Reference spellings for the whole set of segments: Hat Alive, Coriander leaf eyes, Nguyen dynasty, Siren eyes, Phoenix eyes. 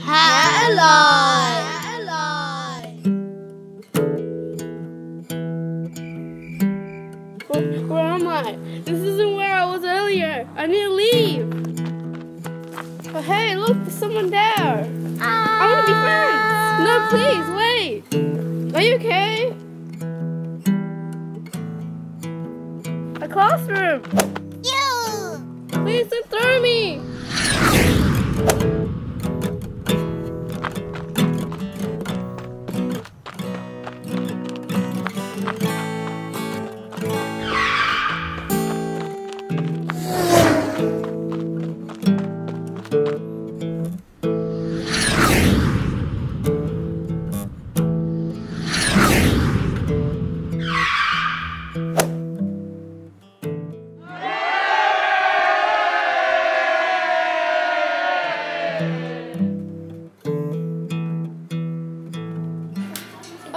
Hat Alive! Where am I? This isn't where I was earlier. I need to leave. Oh, hey, look, there's someone there. I want to be friends. No, please, wait. Are you okay? A classroom. You. Please don't throw me.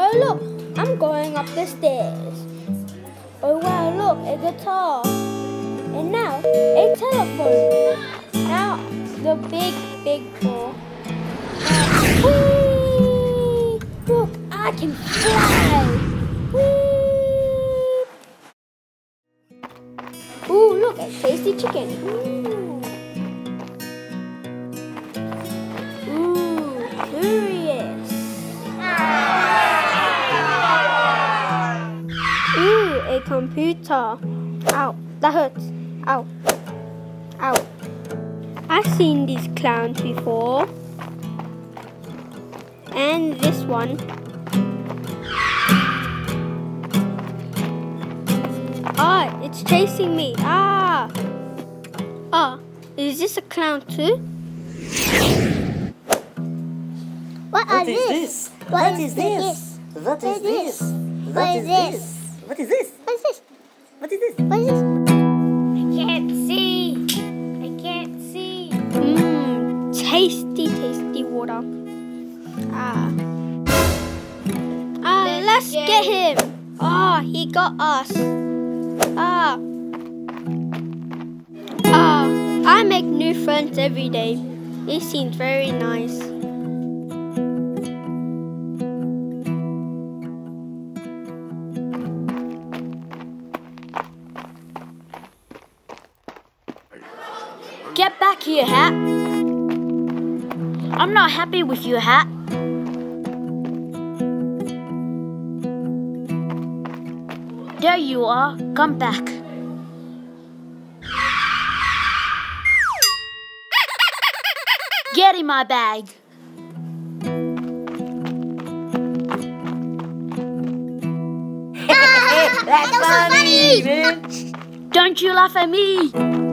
Oh look, I'm going up the stairs. Oh wow, look, a guitar. And now, a telephone. Now, the big ball. Whee! Look, I can fly. Whee! Ooh, look, a tasty chicken. Ooh, curious. A computer. Ow, that hurts. Ow. Ow. I've seen these clowns before. And this one. Ah, it's chasing me. Ah. Ah, is this a clown too? What is this? What is this? What is this? What is this? What is this? What is this? I can't see. I can't see. Tasty water. Let's get him. Ah, he got us. I make new friends every day. He seems very nice. Get back here, Hat. I'm not happy with you, Hat. There you are. Come back. Get in my bag. That's so funny. Don't you laugh at me.